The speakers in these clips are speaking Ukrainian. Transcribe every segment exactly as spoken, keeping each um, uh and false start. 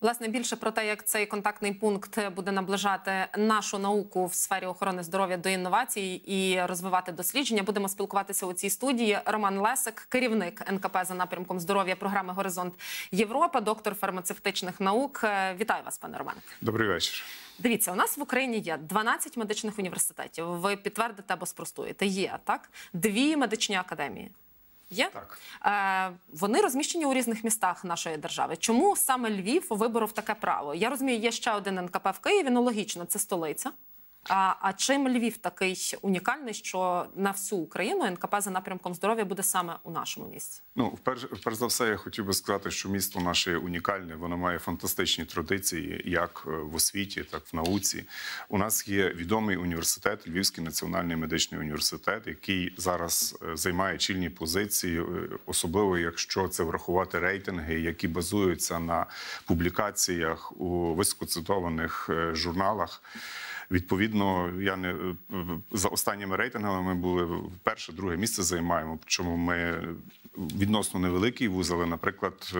Власне, більше про те, як цей контактний пункт буде наближати нашу науку в сфері охорони здоров'я до інновацій і розвивати дослідження, будемо спілкуватися у цій студії. Роман Лесик, керівник ен ка пе за напрямком здоров'я програми «Горизонт Європа», доктор фармацевтичних наук. Вітаю вас, пане Романе. Добрий вечір. Дивіться, у нас в Україні є дванадцять медичних університетів. Ви підтвердите або спростуєте. Є, так? Дві медичні академії. Є? Так. Е, вони розміщені у різних містах нашої держави. Чому саме Львів виборов таке право? Я розумію, є ще один ен ка пе в Києві, ну логічно, це столиця. А, а чим Львів такий унікальний, що на всю Україну ен ка пе за напрямком здоров'я буде саме у нашому місті? Ну, перш, перш за все, я хотів би сказати, що місто наше унікальне, воно має фантастичні традиції, як в освіті, так і в науці. У нас є відомий університет, Львівський національний медичний університет, який зараз займає чільні позиції, особливо якщо це врахувати рейтинги, які базуються на публікаціях у високоцитованих журналах. Відповідно, я не за останніми рейтингами ми були перше, друге місце займаємо. Причому ми відносно невеликий вуз, але, наприклад,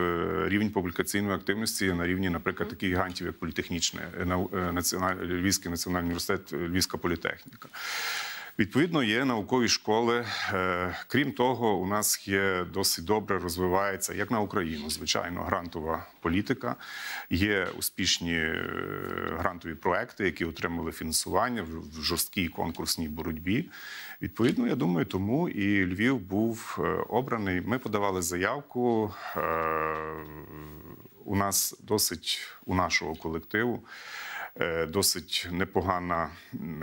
рівень публікаційної активності на рівні, наприклад, таких гігантів, як політехнічне, Львівський національний університет, Львівська політехніка. Відповідно, є наукові школи. Крім того, у нас є досить добре розвивається, як на Україну, звичайно, грантова політика. Є успішні грантові проекти, які отримали фінансування в жорсткій конкурсній боротьбі. Відповідно, я думаю, тому і Львів був обраний. Ми подавали заявку. У нас досить, у нашого колективу, досить непогана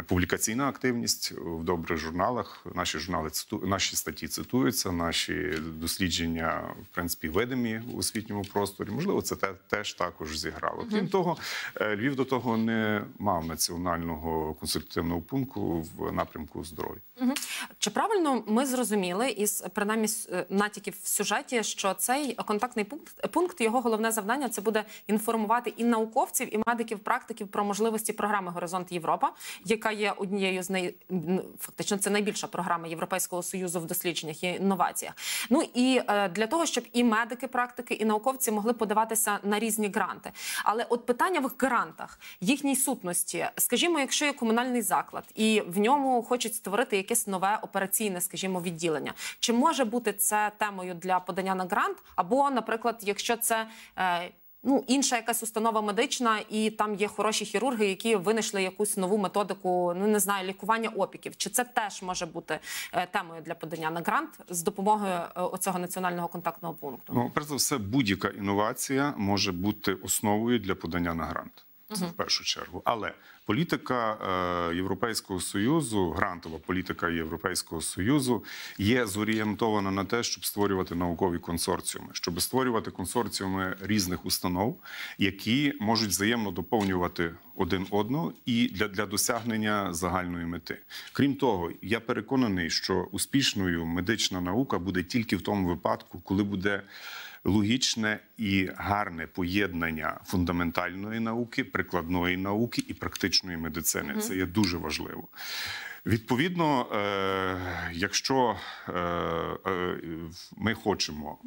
публікаційна активність в добрих журналах. Наші журнали, наші статті цитуються, наші дослідження, в принципі, видимі у освітньому просторі. Можливо, це теж також зіграло. Крім того, Львів до того не мав національного консультативного пункту в напрямку здоров'я. Чи правильно ми зрозуміли із, принаймні, натяків в сюжеті, що цей контактний пункт, пункт, його головне завдання – це буде інформувати і науковців, і медиків, практиків про можливості програми «Горизонт Європа», яка є однією з най... фактично це найбільша програма Європейського Союзу в дослідженнях і інноваціях. Ну і для того, щоб і медики, практики, і науковці могли подаватися на різні гранти. Але от питання в грантах, їхній сутності. Скажімо, якщо є комунальний заклад, і в ньому хочуть створити якесь нове операційне, скажімо, відділення. Чи може бути це темою для подання на грант? Або, наприклад, якщо це ну, інша якась установа медична, і там є хороші хірурги, які винайшли якусь нову методику, ну, не знаю, лікування опіків. Чи це теж може бути темою для подання на грант з допомогою оцього національного контактного пункту? Ну, перш за все, будь-яка інновація може бути основою для подання на грант. Це в першу чергу. Але політика Європейського Союзу, грантова політика Європейського Союзу є зорієнтована на те, щоб створювати наукові консорціуми, щоб створювати консорціуми різних установ, які можуть взаємно доповнювати один одного і для, для досягнення загальної мети. Крім того, я переконаний, що успішною медична наука буде тільки в тому випадку, коли буде логічне і гарне поєднання фундаментальної науки, прикладної науки і практичної медицини. Mm-hmm. Це є дуже важливо. Відповідно, е- якщо е- е- ми хочемо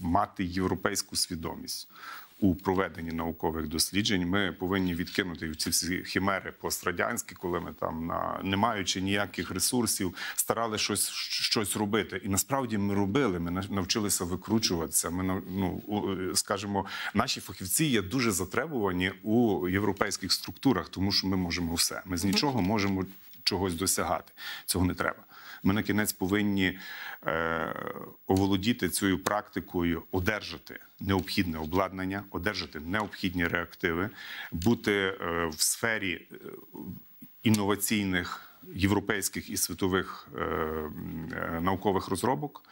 мати європейську свідомість у проведенні наукових досліджень, ми повинні відкинути ці всі хімери пострадянські, коли ми там, на, не маючи ніяких ресурсів, старали щось, щось робити. І насправді ми робили, ми навчилися викручуватися. Ми, ну, скажімо, наші фахівці є дуже затребувані у європейських структурах, тому що ми можемо все. Ми з нічого можемо чогось досягати. Цього не треба. Ми на кінець повинні е, оволодіти цією практикою, одержати необхідне обладнання, одержати необхідні реактиви, бути е, в сфері е, інноваційних європейських і світових е, е, наукових розробок.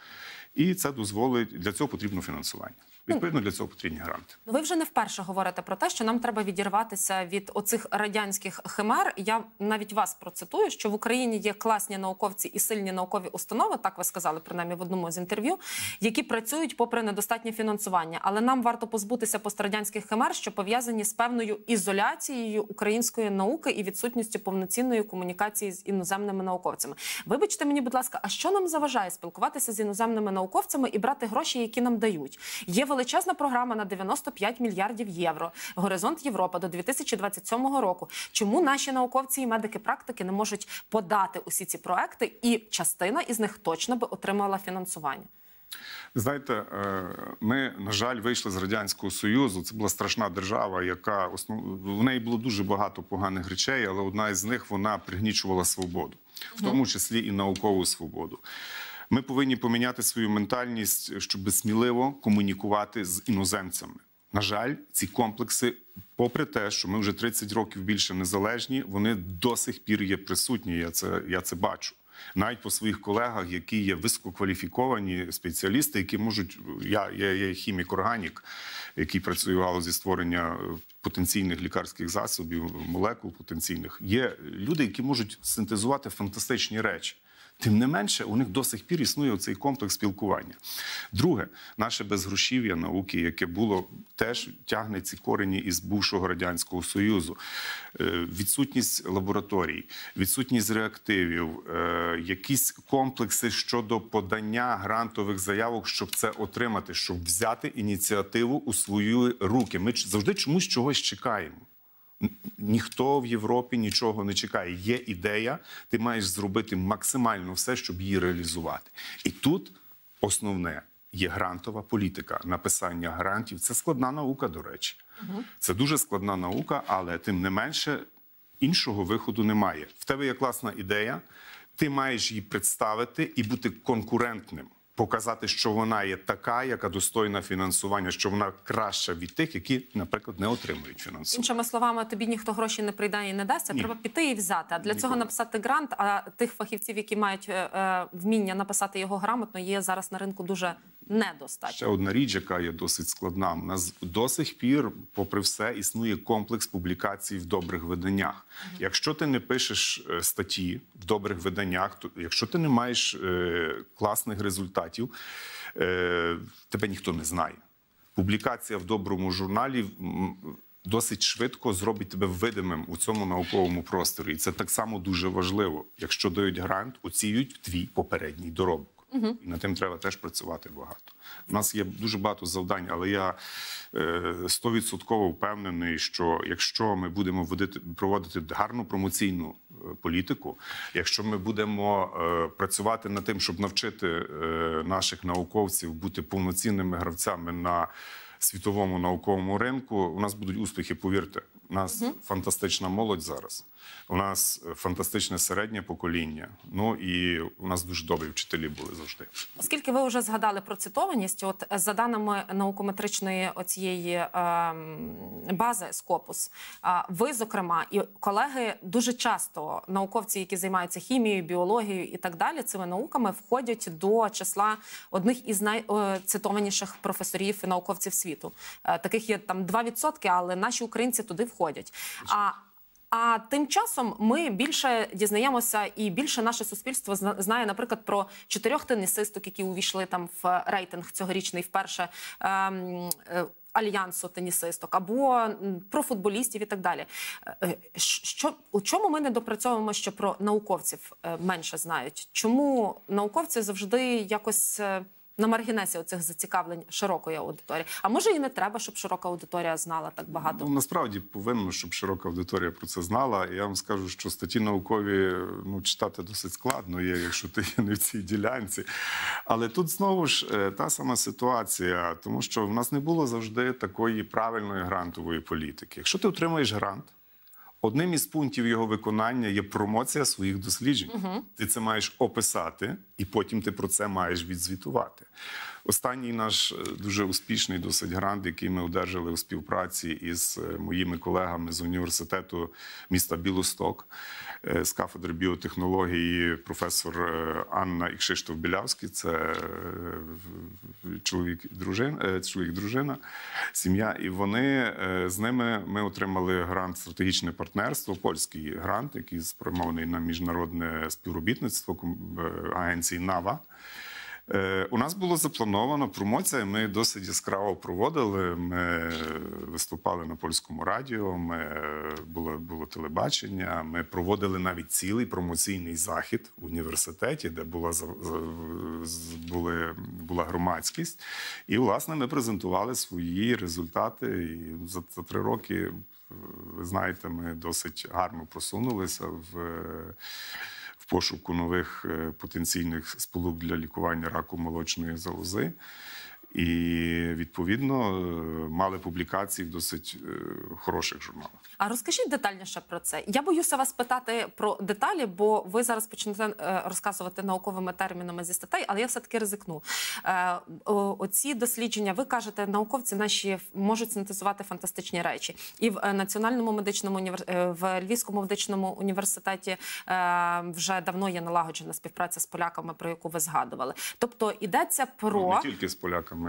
І це дозволить, для цього потрібно фінансування. Відповідно, для цього потрібні гранти. Ви вже не вперше говорите про те, що нам треба відірватися від оцих радянських химер. Я навіть вас процитую, що в Україні є класні науковці і сильні наукові установи, так ви сказали, принаймні, в одному з інтерв'ю, які працюють попри недостатнє фінансування. Але нам варто позбутися пострадянських химер, що пов'язані з певною ізоляцією української науки і відсутністю повноцінної комунікації з іноземними науковцями. Вибачте мені, будь ласка, а що нам заважає спілкуватися з іноземними науковцями і брати гроші, які нам дають? Є величезна програма на дев'яносто п'ять мільярдів євро. Горизонт Європа до дві тисячі двадцять сьомого року. Чому наші науковці і медики-практики не можуть подати усі ці проекти, і частина із них точно би отримала фінансування? Знаєте, ми, на жаль, вийшли з Радянського Союзу. Це була страшна держава, яка в неї було дуже багато поганих речей, але одна із них, вона пригнічувала свободу, в тому числі і наукову свободу. Ми повинні поміняти свою ментальність, щоб сміливо комунікувати з іноземцями. На жаль, ці комплекси, попри те, що ми вже тридцять років більше незалежні, вони до сих пір є присутні, я це, я це бачу. Навіть по своїх колегах, які є висококваліфіковані спеціалісти, які можуть... Я, я, я хімік-органік, який працює в галузі створення потенційних лікарських засобів, молекул потенційних. Є люди, які можуть синтезувати фантастичні речі. Тим не менше, у них до сих пір існує цей комплекс спілкування. Друге, наше безгрошів'я науки, яке було, теж тягне ці корені із бувшого Радянського Союзу. Відсутність лабораторій, відсутність реактивів, якісь комплекси щодо подання грантових заявок, щоб це отримати, щоб взяти ініціативу у свої руки. Ми завжди чомусь чогось чекаємо. Ніхто в Європі нічого не чекає. Є ідея, ти маєш зробити максимально все, щоб її реалізувати. І тут основне є грантова політика. Написання грантів – це складна наука, до речі. Угу. Це дуже складна наука, але тим не менше іншого виходу немає. В тебе є класна ідея, ти маєш її представити і бути конкурентним. Показати, що вона є така, яка достойна фінансування, що вона краща від тих, які, наприклад, не отримують фінансування. Іншими словами, тобі ніхто гроші не прийде і не дасть, а Ні. треба піти і взяти. А для Ніколи. цього написати грант, а тих фахівців, які мають е, вміння написати його грамотно, є зараз на ринку дуже недостатньо. Ще одна річ, яка є досить складна. У нас до сих пір, попри все, існує комплекс публікацій в добрих виданнях. Угу. Якщо ти не пишеш статті в добрих виданнях, то, якщо ти не маєш е, класних результатів, тебе ніхто не знає. Публікація в доброму журналі досить швидко зробить тебе видимим у цьому науковому просторі. І це так само дуже важливо. Якщо дають грант, оцінюють твій попередній доробок. Угу. І над тим треба теж працювати багато. У нас є дуже багато завдань, але я стовідсотково впевнений, що якщо ми будемо водити, проводити гарну промоційну політику, якщо ми будемо працювати над тим, щоб навчити наших науковців бути повноцінними гравцями на світовому науковому ринку, у нас будуть успіхи, повірте. У нас угу. фантастична молодь зараз, у нас фантастичне середнє покоління, ну і у нас дуже добрі вчителі були завжди. Оскільки ви вже згадали про цитованість, от за даними наукометричної оцієї е, бази Scopus, ви, зокрема, і колеги дуже часто, науковці, які займаються хімією, біологією і так далі, цими науками входять до числа одних із найцитованіших професорів і науковців світу. Таких є там два відсотки, але наші українці туди входять. А, а тим часом ми більше дізнаємося і більше наше суспільство знає, наприклад, про чотирьох тенісисток, які увійшли там в рейтинг цьогорічний вперше ем, е, альянсу тенісисток, або про футболістів і так далі. Що, у чому ми недопрацьовуємо, що про науковців менше знають? Чому науковці завжди якось на маргінесі оцих зацікавлень широкої аудиторії? А може і не треба, щоб широка аудиторія знала так багато? Ну, насправді повинно, щоб широка аудиторія про це знала. Я вам скажу, що статті наукові ну, читати досить складно є, якщо ти не в цій ділянці. Але тут знову ж та сама ситуація, тому що в нас не було завжди такої правильної грантової політики. Якщо ти отримаєш грант, одним із пунктів його виконання є промоція своїх досліджень. Угу. Ти це маєш описати, і потім ти про це маєш відзвітувати. Останній наш дуже успішний досить грант, який ми одержали у співпраці із моїми колегами з університету міста Білосток, з кафедри біотехнології професор Анна і Кшиштоф Білявський, це чоловік і дружина, чоловік, дружина, сім'я, і вони, з ними ми отримали грант «Стратегічне партнерство», польський грант, який спрямований на міжнародне співробітництво агенції НАВА. У нас було заплановано промоція, ми досить яскраво проводили, ми виступали на польському радіо, ми, було, було телебачення, ми проводили навіть цілий промоційний захід в університеті, де була, були, була громадськість. І, власне, ми презентували свої результати, і за, за три роки, ви знаєте, ми досить гарно просунулися в... в пошуку нових потенційних сполук для лікування раку молочної залози. І, відповідно, мали публікації в досить хороших журналах. А розкажіть детальніше про це. Я боюся вас питати про деталі, бо ви зараз почнете розказувати науковими термінами зі статей, але я все-таки ризикну. Оці дослідження, ви кажете, науковці наші можуть синтезувати фантастичні речі. І в Національному медичному університеті, в Львівському медичному університеті вже давно є налагоджена співпраця з поляками, про яку ви згадували. Тобто, йдеться про... Ну, не тільки з поляками.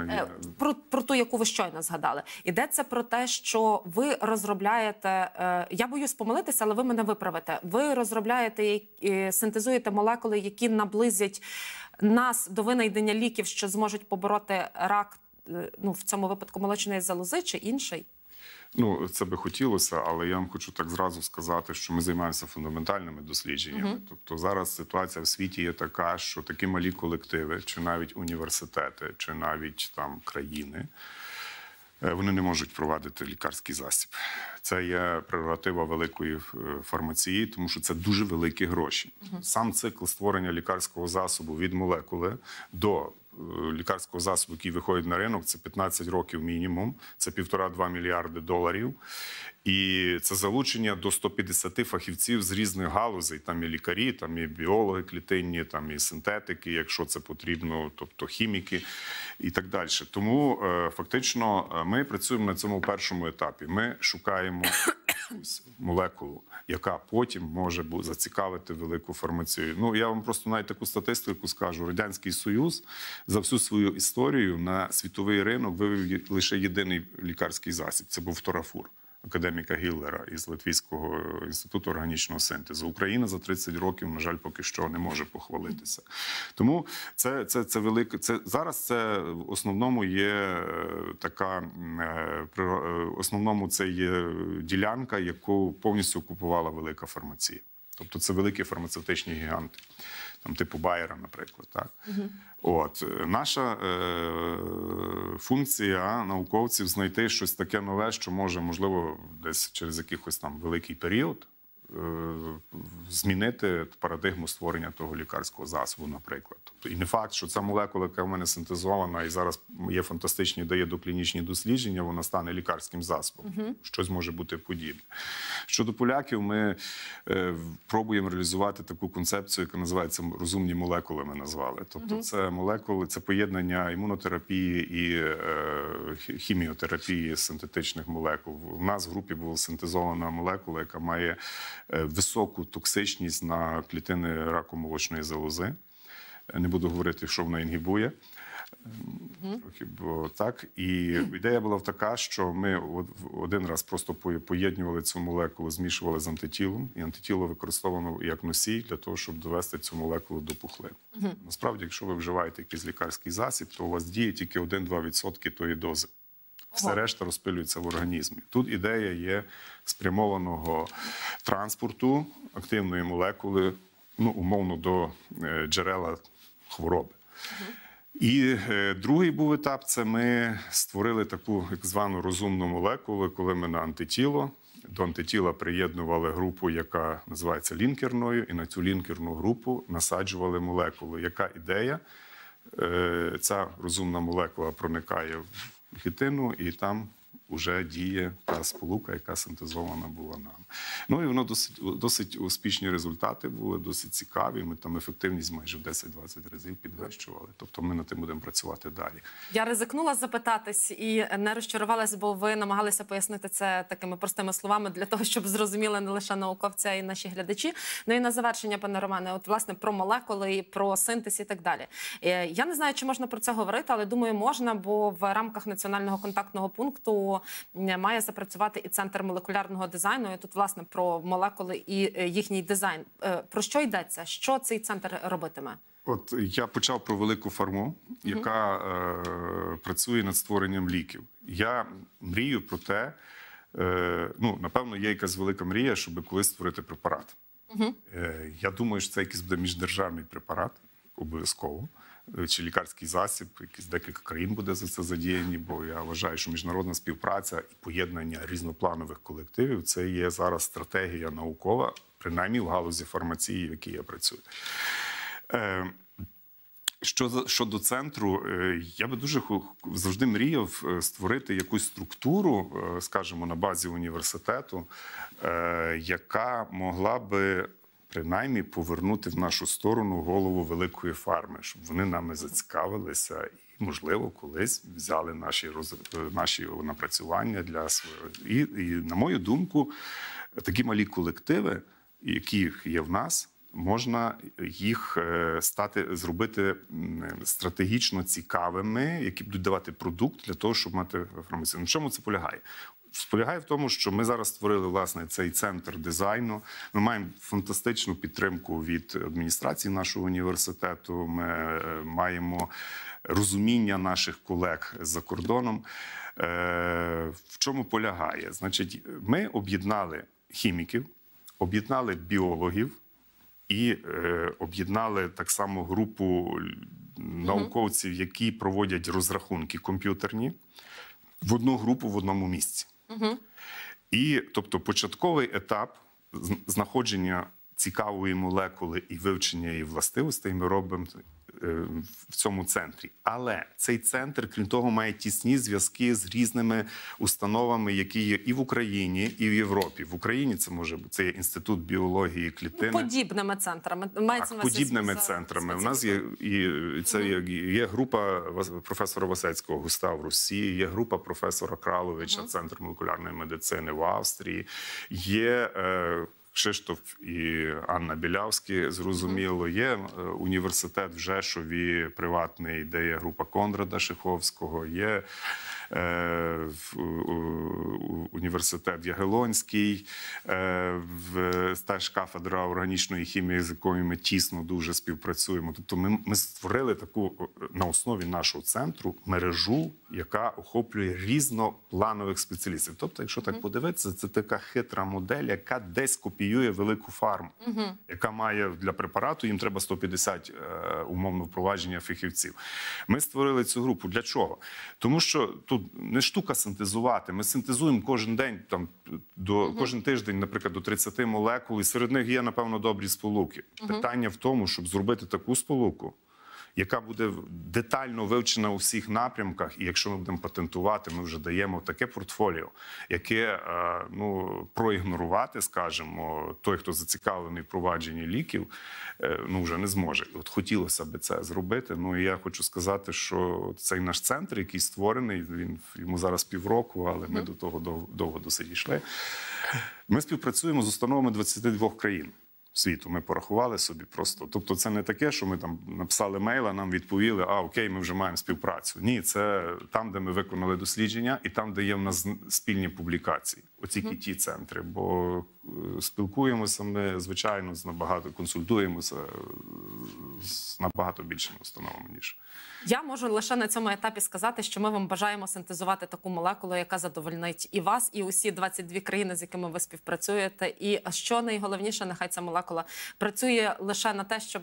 Про, про ту, яку ви щойно згадали. Йдеться про те, що ви розробляєте, я боюсь помилитися, але ви мене виправите, ви розробляєте, синтезуєте молекули, які наблизять нас до винайдення ліків, що зможуть побороти рак, ну, в цьому випадку молочної залози чи інший? Ну, це би хотілося, але я вам хочу так зразу сказати, що ми займаємося фундаментальними дослідженнями. Uh-huh. Тобто зараз ситуація в світі є така, що такі малі колективи, чи навіть університети, чи навіть там країни, вони не можуть провадити лікарський засіб. Це є прерогатива великої фармації, тому що це дуже великі гроші. Uh-huh. Сам цикл створення лікарського засобу від молекули до лікарського засобу, який виходить на ринок, це п'ятнадцять років мінімум, це півтора-два мільярди доларів. І це залучення до ста п'ятдесяти фахівців з різних галузей. Там і лікарі, там і біологи клітинні, там і синтетики, якщо це потрібно, тобто хіміки і так далі. Тому фактично ми працюємо на цьому першому етапі. Ми шукаємо молекулу, яка потім може зацікавити велику фармацію. Ну, я вам просто навіть таку статистику скажу. Радянський Союз за всю свою історію на світовий ринок вивів лише єдиний лікарський засіб. Це був Торафур, академіка Гіллера із Латвійського інституту органічного синтезу. Україна за тридцять років, на жаль, поки що не може похвалитися. Тому це, це, це велике... Це, зараз це в основному є така... В основному це є ділянка, яку повністю окупувала велика фармація. Тобто це великі фармацевтичні гіганти. Там, типу Байера, наприклад. Так? Угу. От. Наша е, функція науковців знайти щось таке нове, що може, можливо, десь через якийсь там великий період е, змінити парадигму створення того лікарського засобу, наприклад. Тобто, і не факт, що ця молекула, яка в мене синтезована і зараз є фантастичні, дає доклінічні дослідження, вона стане лікарським засобом. Угу. Щось може бути подібне. Щодо поляків, ми е, пробуємо реалізувати таку концепцію, яка називається «розумні молекули», ми назвали. Тобто угу. це молекули, це поєднання імунотерапії і е, хіміотерапії синтетичних молекул. У нас в групі була синтезована молекула, яка має е, високу токсичність на клітини раку молочної залози. Не буду говорити, що вона інгібує. Трохи, бо так. І ідея була така, що ми один раз просто поєднували цю молекулу, змішували з антитілом, і антитіло використовано як носій для того, щоб довести цю молекулу до пухлин. Uh-huh. Насправді, якщо ви вживаєте якийсь лікарський засіб, то у вас діє тільки один-два відсотки тої дози. Все uh-huh. решта розпилюється в організмі. Тут ідея є спрямованого транспорту активної молекули, ну, умовно, до джерела хвороби. Uh-huh. І е, другий був етап – це ми створили таку, як звану, розумну молекулу, коли ми на антитіло. До антитіла приєднували групу, яка називається лінкерною, і на цю лінкерну групу насаджували молекулу. Яка ідея? Е, ця розумна молекула проникає в клітину, і там вже діє та сполука, яка синтезована була нам. Ну і воно досить, досить успішні результати були, досить цікаві. Ми там ефективність майже в десять-двадцять разів підвищували. Тобто ми над тим будемо працювати далі. Я ризикнула запитатись і не розчарувалась, бо ви намагалися пояснити це такими простими словами для того, щоб зрозуміли не лише науковці, а й наші глядачі. Ну і на завершення, пане Романе, от власне про молекули, про синтез і так далі. Я не знаю, чи можна про це говорити, але думаю, можна, бо в рамках національного контактного пункту має запрацювати і Центр молекулярного дизайну, і тут, власне, про молекули і їхній дизайн. Про що йдеться? Що цей центр робитиме? От я почав про велику фарму, яка е, працює над створенням ліків. Я мрію про те, е, ну, напевно, є якась велика мрія, щоб колись створити препарат. Uh-huh. е, я думаю, що це якийсь буде міждержавний препарат, обов'язково, е, чи лікарський засіб, якісь декілька країн буде за це задіяні, бо я вважаю, що міжнародна співпраця і поєднання різнопланових колективів – це є зараз стратегія наукова, принаймні в галузі фармації, в якій я працюю. Щодо, щодо центру, я би дуже завжди мріяв створити якусь структуру, скажімо, на базі університету, яка могла би принаймні повернути в нашу сторону голову великої фарми, щоб вони нами зацікавилися і, можливо, колись взяли наші, роз... наші напрацювання для свого. І, і, на мою думку, такі малі колективи, які є в нас, можна їх стати, зробити стратегічно цікавими, які будуть давати продукт для того, щоб мати фармацію. На чому це полягає? Полягає в тому, що ми зараз створили, власне, цей центр дизайну. Ми маємо фантастичну підтримку від адміністрації нашого університету. Ми маємо розуміння наших колег за кордоном. В чому полягає? Значить, ми об'єднали хіміків, об'єднали біологів, і е, об'єднали так само групу науковців, які проводять розрахунки комп'ютерні, в одну групу в одному місці. Uh-huh. І, тобто, початковий етап знаходження цікавої молекули і вивчення її властивостей ми робимо е, в цьому центрі. Але цей центр, крім того, має тісні зв'язки з різними установами, які є і в Україні, і в Європі. В Україні це може бути це є Інститут біології клітини. Подібними центрами. Мається так, подібними центрами. У нас є, і це є, є група професора Васецького Густа в Росії, є група професора Краловича, угу. Центр молекулярної медицини в Австрії, є... Е, Кшиштоф і Анна Білявські, зрозуміло, є університет в Жешуві приватний, де є група Кондрада Шиховського, є е, в, у, університет Ягелонський, е, в, теж кафедра органічної хімії, з якою ми тісно дуже співпрацюємо. Тобто ми, ми створили таку на основі нашого центру мережу, яка охоплює різнопланових спеціалістів. Тобто, якщо так подивитися, це така хитра модель, яка десь копіює велику фарму, угу. яка має для препарату, їм треба сто п'ятдесят е, умовно впровадження фахівців. Ми створили цю групу. Для чого? Тому що тут не штука синтезувати. Ми синтезуємо кожен день, там, до, угу. кожен тиждень, наприклад, до тридцяти молекул, і серед них є, напевно, добрі сполуки. Угу. Питання в тому, щоб зробити таку сполуку, яка буде детально вивчена у всіх напрямках, і якщо ми будемо патентувати, ми вже даємо таке портфоліо, яке, ну, проігнорувати, скажімо, той, хто зацікавлений в провадженні ліків, ну, вже не зможе. От хотілося б це зробити, ну, і я хочу сказати, що цей наш центр, який створений, він, йому зараз півроку, але ми mm. до того довго, довго досидійшли. Ми співпрацюємо з установами двадцяти двох країн світу. Ми порахували собі просто. Тобто це не таке, що ми там написали мейла, нам відповіли, а окей, ми вже маємо співпрацю. Ні, це там, де ми виконали дослідження і там, де є в нас спільні публікації. Оці mm-hmm. ті центри. Бо спілкуємося ми, звичайно, з набагато, консультуємося з набагато більшими установами, ніж. Я можу лише на цьому етапі сказати, що ми вам бажаємо синтезувати таку молекулу, яка задовольнить і вас, і усі двадцять дві країни, з якими ви співпрацюєте. І що найголовніше, нехай ця молекула працює лише на те, щоб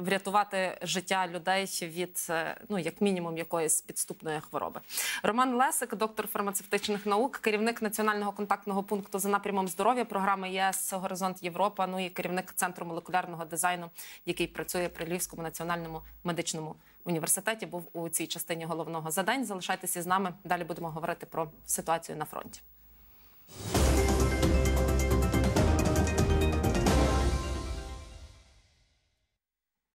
врятувати життя людей від, ну, як мінімум, якоїсь підступної хвороби. Роман Лесик, доктор фармацевтичних наук, керівник Національного контактного пункту за напрямом здоров'я програми ЄС «Горизонт Європа», ну і керівник Центру молекулярного дизайну, який працює при Львівському національному медичному університеті, був у цій частині головного задань. Залишайтеся з нами, далі будемо говорити про ситуацію на фронті.